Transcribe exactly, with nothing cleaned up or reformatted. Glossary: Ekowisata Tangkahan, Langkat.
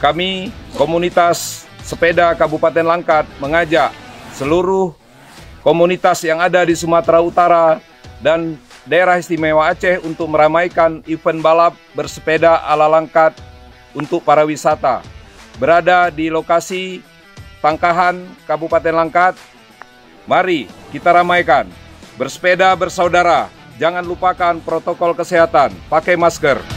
kami komunitas sepeda Kabupaten Langkat mengajak seluruh komunitas yang ada di Sumatera Utara dan daerah istimewa Aceh untuk meramaikan event balap bersepeda ala Langkat untuk para wisata. Berada di lokasi Tangkahan, Kabupaten Langkat, mari kita ramaikan. Bersepeda bersaudara, jangan lupakan protokol kesehatan, pakai masker.